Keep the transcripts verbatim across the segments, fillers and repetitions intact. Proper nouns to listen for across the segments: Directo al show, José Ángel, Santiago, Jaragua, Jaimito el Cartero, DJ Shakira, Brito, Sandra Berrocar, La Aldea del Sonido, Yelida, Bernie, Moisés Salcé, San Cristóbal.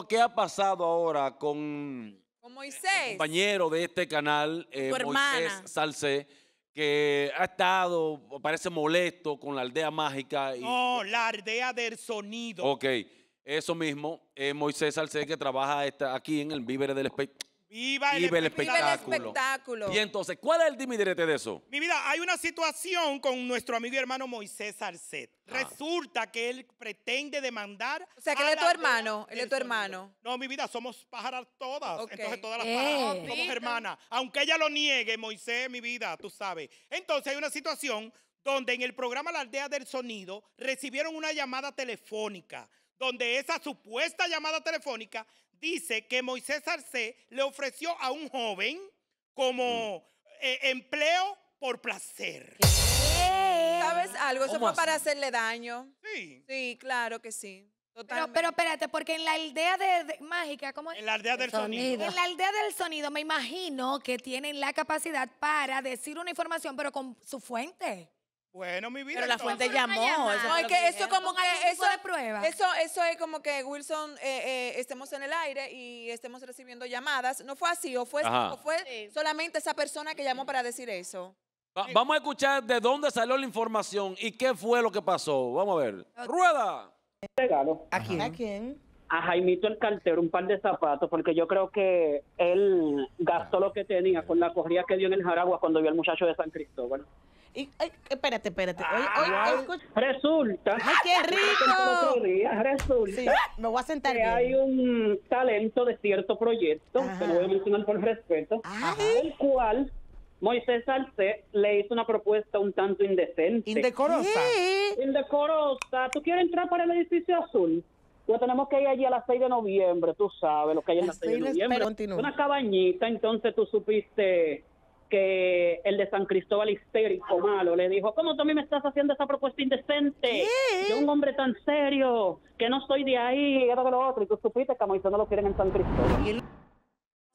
lo que ha pasado ahora con, con Moisés, el compañero de este canal, eh, Moisés Salcé, que ha estado, parece molesto con La Aldea Mágica. Y, no, La Aldea del Sonido. Ok, eso mismo. Eh, Moisés Salcé, que trabaja esta, aquí en el Vívere del Espectáculo. Viva el, Viva el espectáculo. espectáculo. Y entonces, ¿cuál es el dimidirete de eso? Mi vida, hay una situación con nuestro amigo y hermano Moisés Salcé. Ah. Resulta que él pretende demandar... O sea, que él es tu hermano, él es tu hermano. No, mi vida, somos pájaras todas. Okay. Entonces, todas las eh. pájaras somos hermanas. Aunque ella lo niegue, Moisés, mi vida, tú sabes. Entonces, hay una situación donde en el programa La Aldea del Sonido recibieron una llamada telefónica, donde esa supuesta llamada telefónica... dice que Moisés Salcé le ofreció a un joven como eh, empleo por placer. ¿Qué? ¿Sabes algo? Eso fue así? Para hacerle daño. Sí. Sí, claro que sí. Totalmente. Pero, pero espérate, porque en La Aldea de, de, Mágica, ¿cómo es? En La Aldea del sonido. sonido. En La Aldea del Sonido me imagino que tienen la capacidad para decir una información, pero con su fuente. Bueno, mi vida. Pero la fuente llamó. Eso no, es que eso como que eso de prueba. Eso, eso es como que Wilson eh, eh, estemos en el aire y estemos recibiendo llamadas. No fue así, o fue, o fue sí. solamente esa persona que llamó para decir eso. Va, vamos a escuchar de dónde salió la información y qué fue lo que pasó. Vamos a ver. Okay. Rueda. Regalo. ¿A quién? ¿A quién? A Jaimito el Cartero, un par de zapatos, porque yo creo que él gastó lo que tenía con la corrida que dio en el Jaragua cuando vio al muchacho de San Cristóbal. Y, ay, espérate, espérate. Hoy, ah, hoy, hoy, resulta. ¡Ay, qué rico! Día, resulta. Sí, me voy a sentar que bien. Hay un talento de cierto proyecto, ajá, que lo voy a mencionar por respeto, el cual Moisés Salcé le hizo una propuesta un tanto indecente. Indecorosa. Sí. Indecorosa. ¿Tú quieres entrar para el edificio azul? Pues tenemos que ir allí a las seis de noviembre, tú sabes lo que hay en las seis de noviembre. Una cabañita, entonces tú supiste que el de San Cristóbal, histérico, malo, le dijo, ¿cómo tú a mí me estás haciendo esa propuesta indecente? ¿Qué? Yo un hombre tan serio, que no soy de ahí, era de lo otro, y tú supiste que a Moisés no lo quieren en San Cristóbal.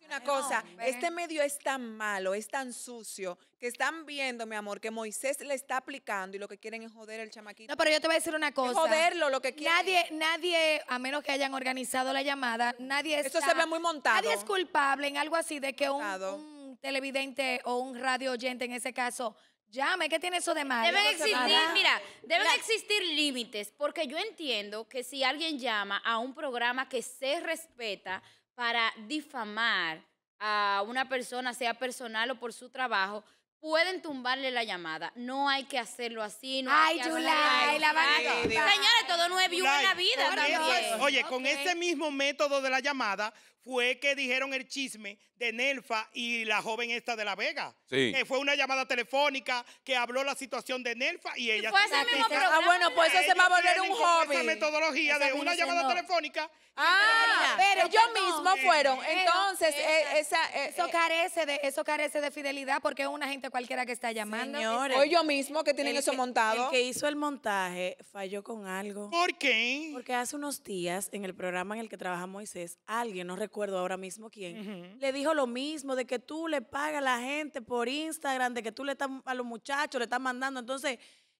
Una cosa, no, este medio es tan malo, es tan sucio, que están viendo, mi amor, que Moisés le está aplicando y lo que quieren es joder el chamaquito. No, pero yo te voy a decir una cosa. Es joderlo, lo que quieren. Nadie, nadie, a menos que hayan organizado la llamada, nadie está... Eso se ve muy montado. Nadie es culpable en algo así de que un... un televidente o un radio oyente en ese caso, llame, ¿qué tiene eso de malo? Deben existir, ¿verdad? mira, deben la... existir límites, porque yo entiendo que si alguien llama a un programa que se respeta para difamar a una persona, sea personal o por su trabajo, pueden tumbarle la llamada. No hay que hacerlo así. No Ay, Yulay, la vaina. Señores, todo no es viuda en la vida también. Oye, okay. Con ese mismo método de la llamada fue que dijeron el chisme de Nelfa y la joven esta de La Vega. Sí. Que fue una llamada telefónica que habló la situación de Nelfa y ella... ¿Y se mismo ah, bueno, pues eso se va a volver un hobby. Esa metodología esa de una llamada no. telefónica... Ah, pero ellos no. mismos fueron. Entonces, eh, esa, eh, eso, carece de, eso carece de fidelidad porque es una gente cualquiera que está llamando. Señores, o ellos mismos que tienen eso que, montado. El que hizo el montaje falló con algo. ¿Por qué? Porque hace unos días, en el programa en el que trabaja Moisés, alguien, no recuerdo ahora mismo quién, uh-huh, le dijo lo mismo, de que tú le pagas a la gente por Instagram, de que tú le estás a los muchachos le estás mandando. Entonces...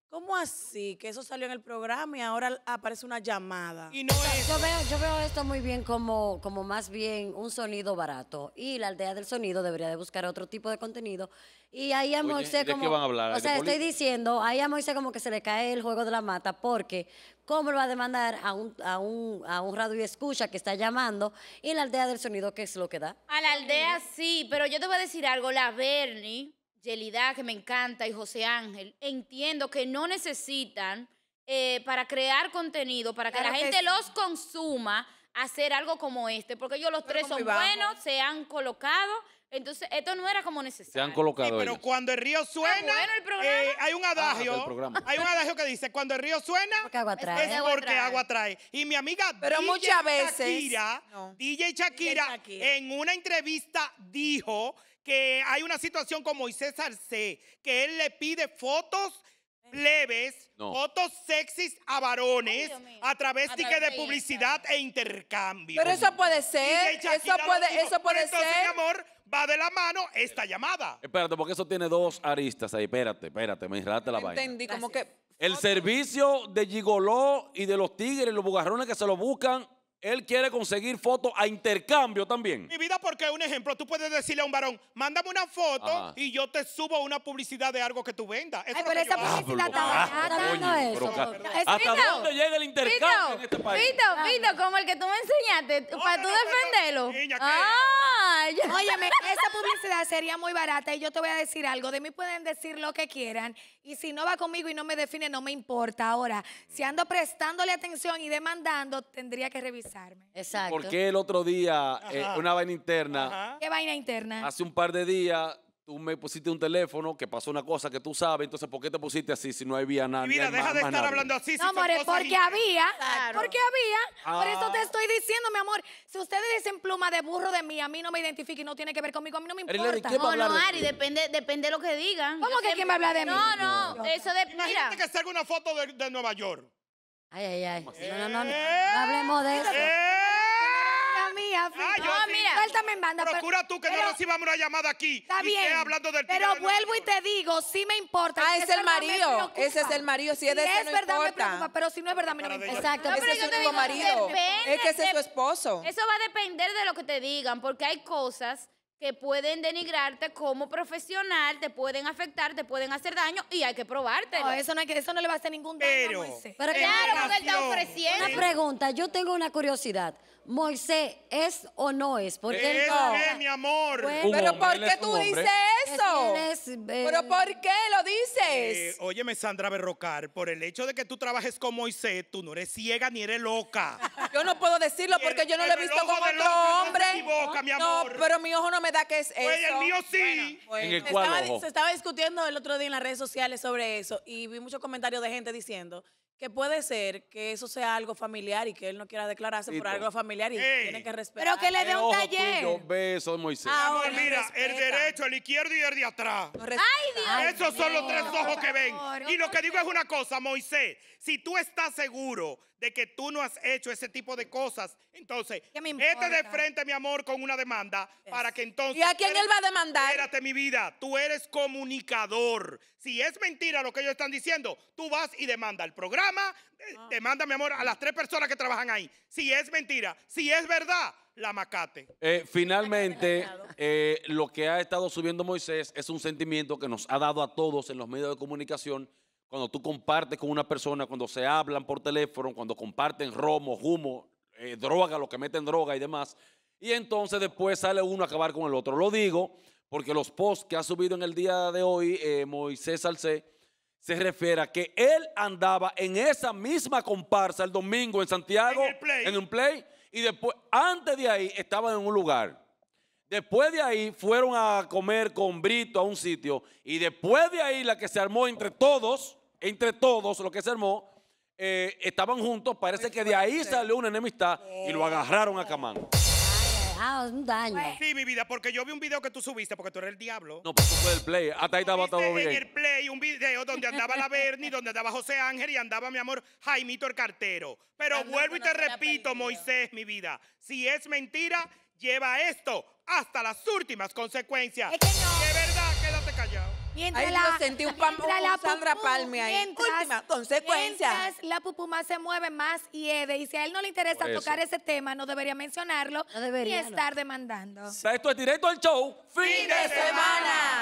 ¿Cómo así? Que eso salió en el programa y ahora aparece una llamada. Y no es... yo, veo, yo veo esto muy bien como, como más bien un sonido barato. Y La Aldea del Sonido debería de buscar otro tipo de contenido. Y ahí a Moisés como... ¿De qué van a hablar? O sea, estoy diciendo, ahí a Moisés como que se le cae el juego de la mata porque ¿cómo lo va a demandar a un, a un, a un radio escucha que está llamando? Y La Aldea del Sonido, ¿qué es lo que da? A La Aldea sí, pero yo te voy a decir algo, la Bernie... Yelida, que me encanta, y José Ángel, entiendo que no necesitan eh, para crear contenido, para que claro la gente que... los consuma, hacer algo como este, porque ellos los pero tres son buenos, se han colocado, entonces esto no era como necesario. Se han colocado sí, pero ellos. Cuando el río suena, bueno el eh, hay un adagio, ah, hay un adagio que dice, cuando el río suena, porque agua trae. es porque agua trae. agua trae. Y mi amiga pero D J muchas veces, Shakira, no. D J Shakira, D J Shakira, en una entrevista dijo... que hay una situación con Moisés Salcé, que él le pide fotos leves, no. fotos sexys a varones, ay, a través a de publicidad e intercambio. Pero eso puede ser, eso puede, eso puede entonces, ser. Amor, va de la mano esta llamada. Espérate, porque eso tiene dos aristas ahí. Espérate, espérate, me enrate la vaina. Entendí, como que... El servicio de gigoló y de los tigres, los bugarrones que se lo buscan, él quiere conseguir fotos a intercambio también. Mi vida, porque un ejemplo, tú puedes decirle a un varón, mándame una foto Ajá. y yo te subo una publicidad de algo que tú vendas. Eso Ay, pero esa publicidad está dando eso. ¿Hasta dónde llega el intercambio Pito, en este país? Pito, ah. Pito, como el que tú me enseñaste, no, para no, tú no, defenderlo. No, ah, ya. Óyeme, esa publicidad sería muy barata y yo te voy a decir algo. De mí pueden decir lo que quieran y si no va conmigo y no me define, no me importa. Ahora, si ando prestándole atención y demandando, tendría que revisar. Exacto. Porque el otro día, eh, una vaina interna. Ajá. ¿Qué vaina interna? Hace un par de días, tú me pusiste un teléfono que pasó una cosa que tú sabes, entonces ¿por qué te pusiste así si no había nada? Mira, deja más, de estar hablando así. No, si amor, porque y... había, claro. porque había. Ah. Por eso te estoy diciendo, mi amor, si ustedes dicen pluma de burro de mí, a mí no me identifica y no tiene que ver conmigo, a mí no me importa. ¿Qué va no, a no, de Ari, depende, depende de lo que digan. ¿Cómo Yo que quién va a hablar de mí? No, no, no. eso de... Imagínate mira. que salga una foto de, de Nueva York. Ay, ay, ay. Eh, no, no, no, no, no hablemos de eso. Eh, la mía, ah, no, sí. mira. Suéltame en banda. Procura pero, tú que pero, no recibamos una llamada aquí. Está y bien. Hablando del pero vuelvo y te digo, sí me importa. Ah, es el marido. Ese es el marido. Si es de ese no importa. Es verdad, me preocupa, pero si no es verdad, me no me importa. Exacto. Ese es tu marido. Es que ese es tu esposo. Eso va a depender de lo que te digan, porque hay cosas que pueden denigrarte como profesional, te pueden afectar, te pueden hacer daño y hay que probártelo. No, eso, no hay que, eso no le va a hacer ningún daño Pero, a Moisés. Pero claro, porque él está ofreciendo. Una pregunta, yo tengo una curiosidad. ¿Moisés es o no es? ¿Por qué no? Es, mi amor. Pues, ¿Pero por qué tú dices eso? Es, es, ¿Pero por qué lo dices? Eh, óyeme, Sandra Berrocar, por el hecho de que tú trabajes con Moisés, tú no eres ciega ni eres loca. Yo no puedo decirlo porque el, yo no lo he visto con otro loca, hombre. No, equivoca, no, mi amor. Pero mi ojo no me da que es eso. Oye, el mío sí. Bueno, bueno. ¿En el cual estaba, ojo? Se estaba discutiendo el otro día en las redes sociales sobre eso y vi muchos comentarios de gente diciendo que puede ser que eso sea algo familiar y que él no quiera declararse sí, por algo familiar y ey, tiene que respetar. Pero que le dé un taller. Ojo tuyo, beso, Moisés. Ahora, Amor, mira, el derecho, el izquierdo y el de atrás. No ¡Ay, Dios! Ay, Esos Dios. son los tres ojos que ven. Y lo que digo es una cosa, Moisés. Si tú estás seguro de que tú no has hecho ese tipo de cosas, entonces, vete de frente, mi amor, con una demanda yes. para que entonces... ¿Y a quién eres, él va a demandar? Espérate, mi vida, tú eres comunicador. Si es mentira lo que ellos están diciendo, tú vas y demanda al programa, ah. demanda, mi amor, a las tres personas que trabajan ahí. Si es mentira, si es verdad, la macate. Eh, finalmente, eh, lo que ha estado subiendo Moisés es un sentimiento que nos ha dado a todos en los medios de comunicación. Cuando tú compartes con una persona, cuando se hablan por teléfono, cuando comparten romo, humo, eh, droga, lo que meten droga y demás. Y entonces después sale uno a acabar con el otro. Lo digo porque los posts que ha subido en el día de hoy eh, Moisés Salcé se refiere a que él andaba en esa misma comparsa el domingo en Santiago, en un play, y después, antes de ahí, estaba en un lugar. Después de ahí fueron a comer con Brito a un sitio y después de ahí la que se armó entre todos... Entre todos, lo que se armó, eh, estaban juntos. Parece que de ahí salió una enemistad y lo agarraron a Camán. Ah, un daño. Sí, mi vida, porque yo vi un video que tú subiste, porque tú eres el diablo. No, pues tú fue el play. Hasta ahí estaba todo bien. En el play un video donde andaba la Bernie, donde andaba José Ángel y andaba, mi amor, Jaimito el Cartero. Pero Ando vuelvo y te repito, peligro. Moisés, mi vida, si es mentira, lleva esto hasta las últimas consecuencias. Es que no. De verdad, quédate callado. Mientras Ahí la, lo sentí un pam, mientras la Sandra pupú, Palme ahí. Mientras, Última consecuencia. Mientras la pupuma se mueve más y hede. Y si a él no le interesa tocar ese tema, no debería mencionarlo no debería, ni estar no. demandando. Esto es Directo al Show. ¡Fin de semana!